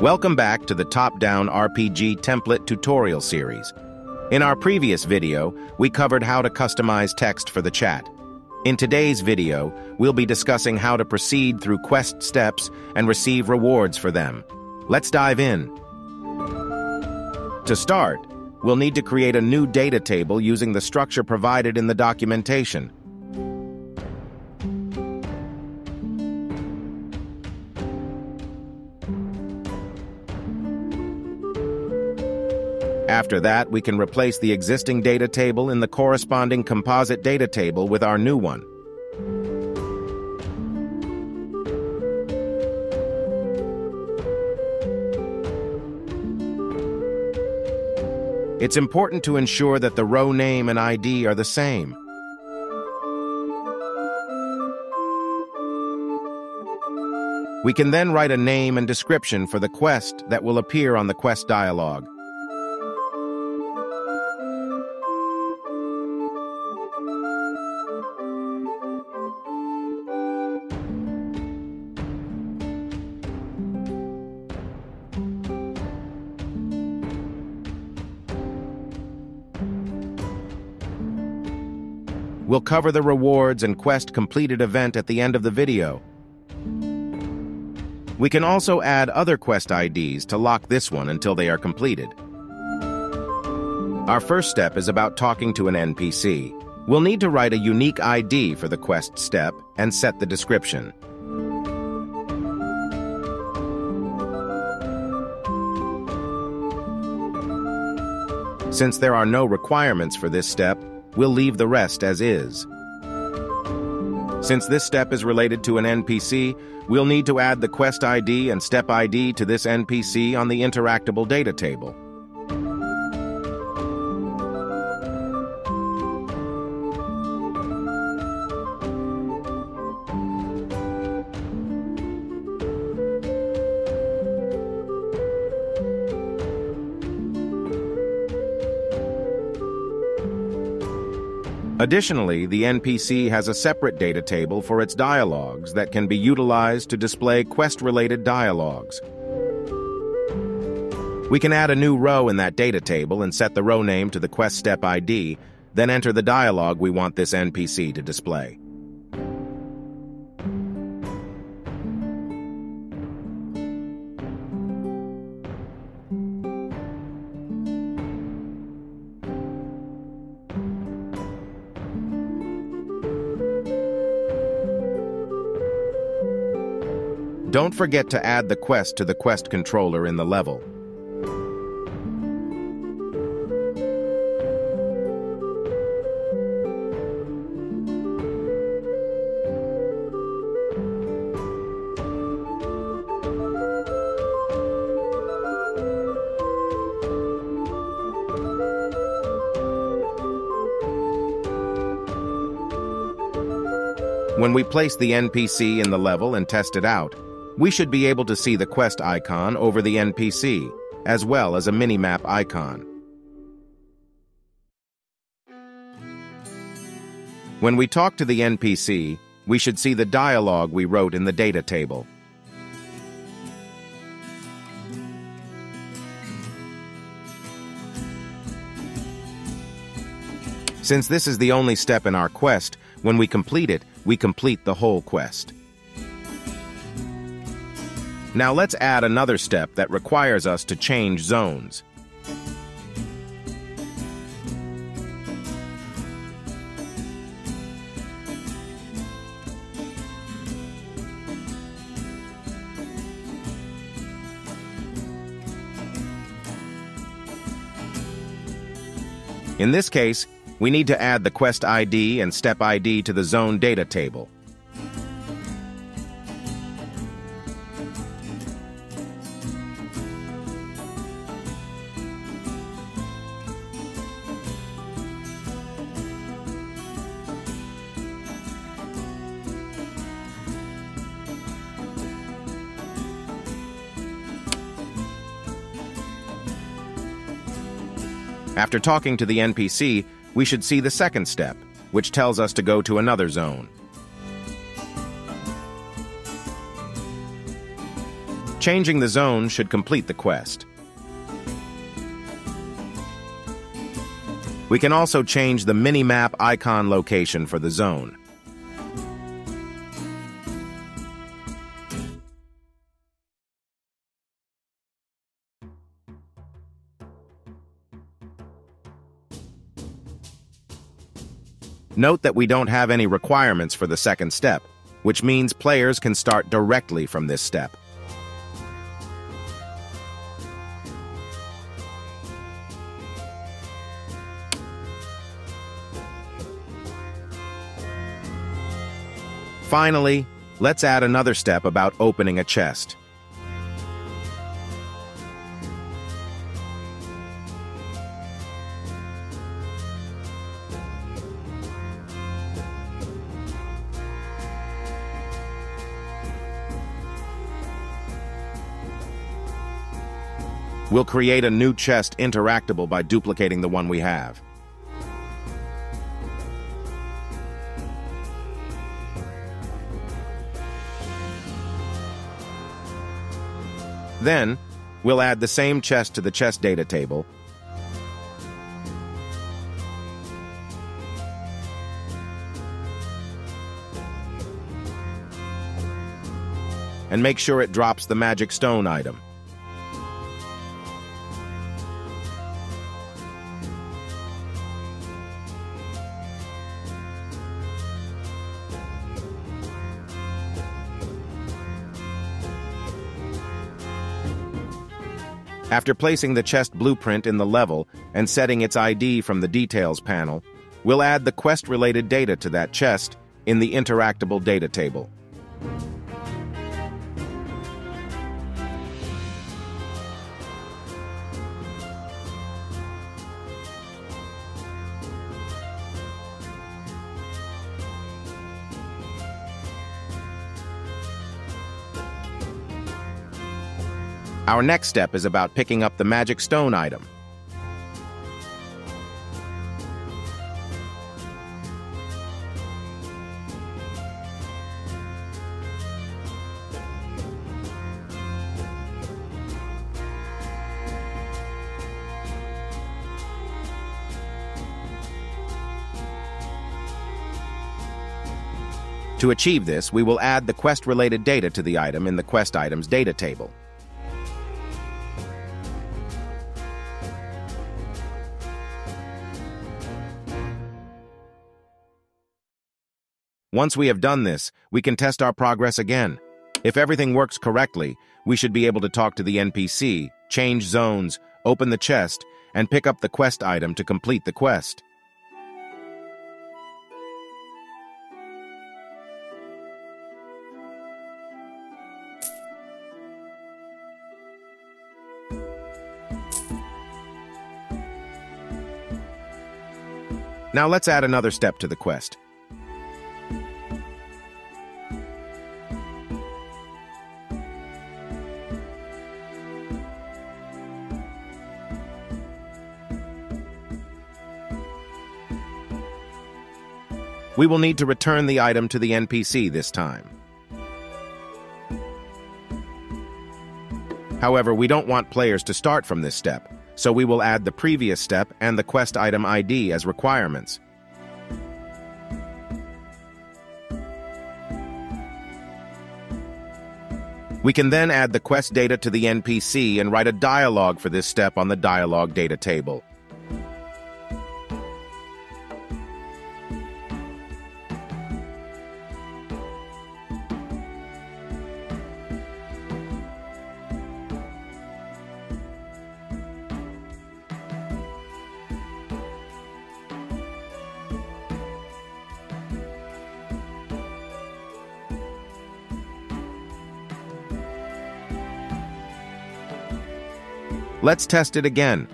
Welcome back to the Top-Down RPG Template tutorial series. In our previous video, we covered how to customize text for the chat. In today's video, we'll be discussing how to proceed through quest steps and receive rewards for them. Let's dive in. To start, we'll need to create a new data table using the structure provided in the documentation. After that, we can replace the existing data table in the corresponding composite data table with our new one. It's important to ensure that the row name and ID are the same. We can then write a name and description for the quest that will appear on the quest dialog. We'll cover the rewards and quest completed event at the end of the video. We can also add other quest IDs to lock this one until they are completed. Our first step is about talking to an NPC. We'll need to write a unique ID for the quest step and set the description. Since there are no requirements for this step, we'll leave the rest as is. Since this step is related to an NPC, we'll need to add the quest ID and step ID to this NPC on the interactable data table. Additionally, the NPC has a separate data table for its dialogues that can be utilized to display quest-related dialogues. We can add a new row in that data table and set the row name to the quest step ID, then enter the dialogue we want this NPC to display. Don't forget to add the quest to the quest controller in the level. When we place the NPC in the level and test it out, we should be able to see the quest icon over the NPC, as well as a minimap icon. When we talk to the NPC, we should see the dialogue we wrote in the data table. Since this is the only step in our quest, when we complete the whole quest. Now let's add another step that requires us to change zones. In this case, we need to add the quest ID and step ID to the zone data table. After talking to the NPC, we should see the second step, which tells us to go to another zone. Changing the zone should complete the quest. We can also change the minimap icon location for the zone. Note that we don't have any requirements for the second step, which means players can start directly from this step. Finally, let's add another step about opening a chest. We'll create a new chest interactable by duplicating the one we have. Then, we'll add the same chest to the chest data table, and make sure it drops the magic stone item. After placing the chest blueprint in the level and setting its ID from the Details panel, we'll add the quest-related data to that chest in the Interactable Data table. Our next step is about picking up the magic stone item. To achieve this, we will add the quest-related data to the item in the Quest Items data table. Once we have done this, we can test our progress again. If everything works correctly, we should be able to talk to the NPC, change zones, open the chest, and pick up the quest item to complete the quest. Now let's add another step to the quest. We will need to return the item to the NPC this time. However, we don't want players to start from this step, so we will add the previous step and the quest item ID as requirements. We can then add the quest data to the NPC and write a dialogue for this step on the dialogue data table. Let's test it again.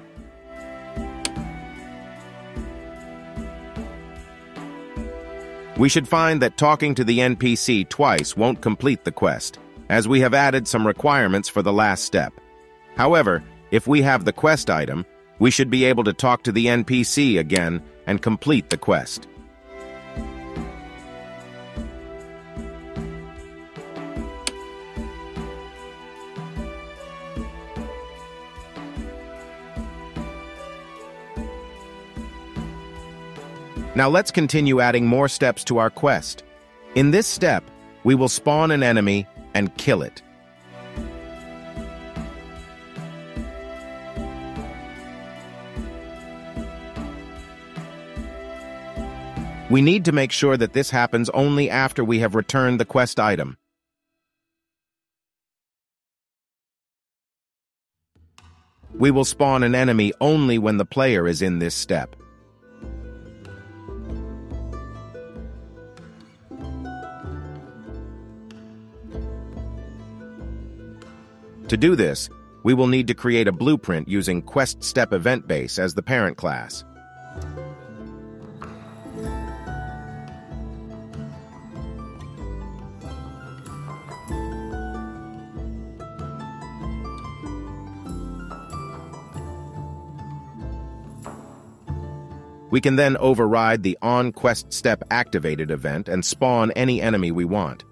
We should find that talking to the NPC twice won't complete the quest, as we have added some requirements for the last step. However, if we have the quest item, we should be able to talk to the NPC again and complete the quest. Now let's continue adding more steps to our quest. In this step, we will spawn an enemy and kill it. We need to make sure that this happens only after we have returned the quest item. We will spawn an enemy only when the player is in this step. To do this, we will need to create a blueprint using QuestStepEventBase as the parent class. We can then override the onQuestStepActivated event and spawn any enemy we want.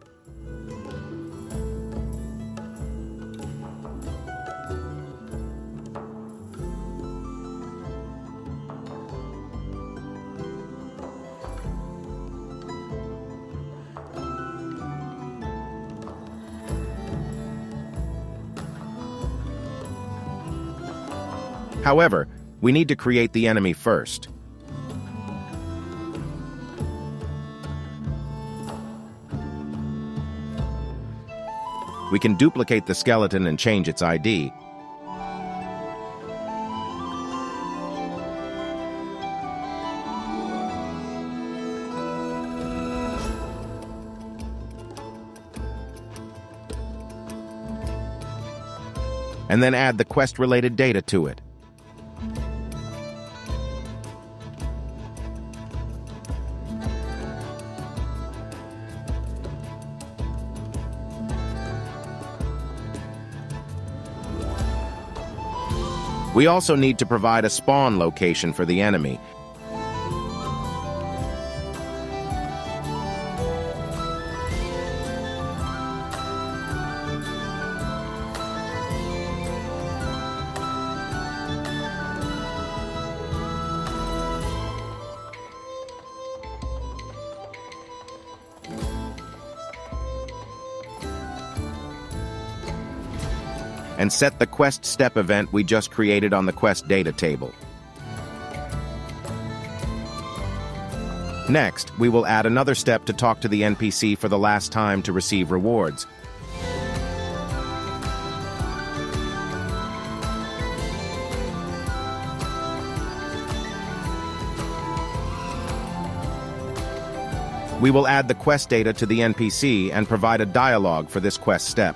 However, we need to create the enemy first. We can duplicate the skeleton and change its ID. And then add the quest-related data to it. We also need to provide a spawn location for the enemy. And set the quest step event we just created on the quest data table. Next, we will add another step to talk to the NPC for the last time to receive rewards. We will add the quest data to the NPC and provide a dialogue for this quest step.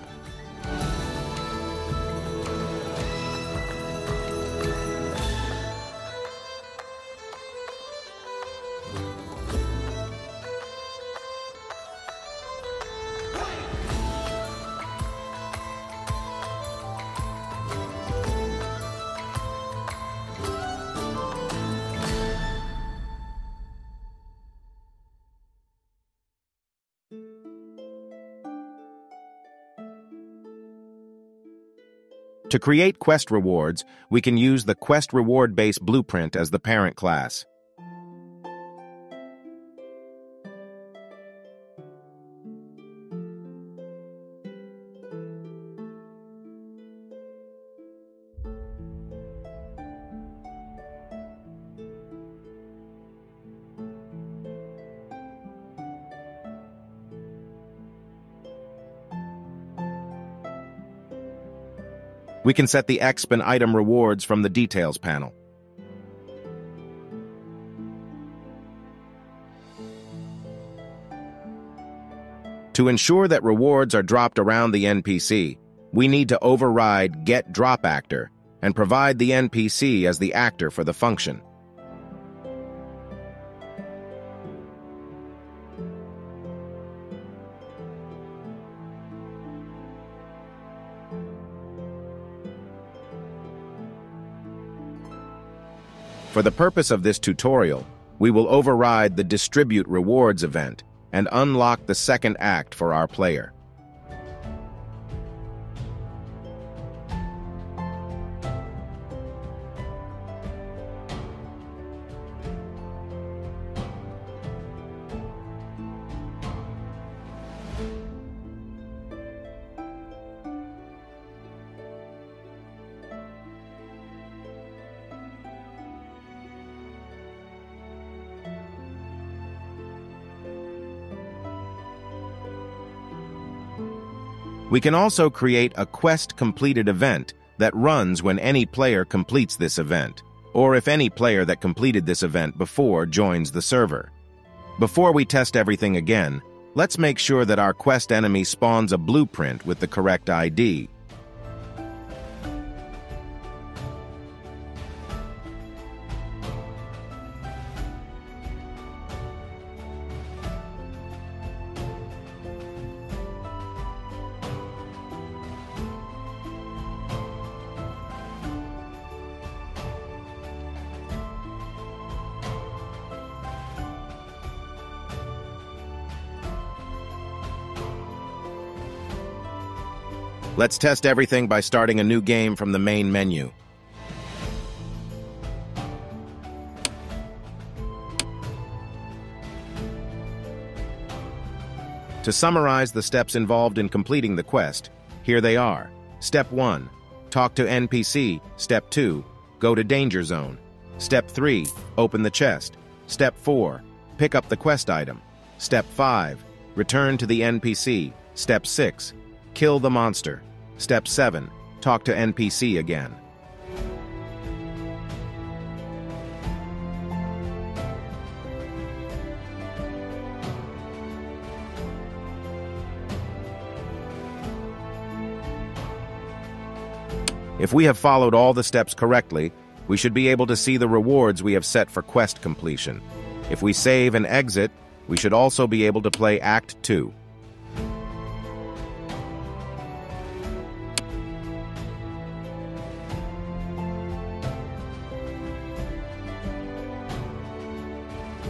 To create quest rewards, we can use the Quest Reward Base blueprint as the parent class. We can set the exp and item rewards from the details panel. To ensure that rewards are dropped around the NPC, we need to override Get Drop Actor and provide the NPC as the actor for the function. For the purpose of this tutorial, we will override the Distribute Rewards event and unlock the second act for our player. We can also create a quest completed event that runs when any player completes this event, or if any player that completed this event before joins the server. Before we test everything again, let's make sure that our quest enemy spawns a blueprint with the correct ID. Let's test everything by starting a new game from the main menu. To summarize the steps involved in completing the quest, here they are. Step 1. Talk to NPC. Step 2. Go to Danger Zone. Step 3. Open the chest. Step 4. Pick up the quest item. Step 5. Return to the NPC. Step 6. Kill the monster. Step 7. Talk to NPC again. If we have followed all the steps correctly, we should be able to see the rewards we have set for quest completion. If we save and exit, we should also be able to play Act 2.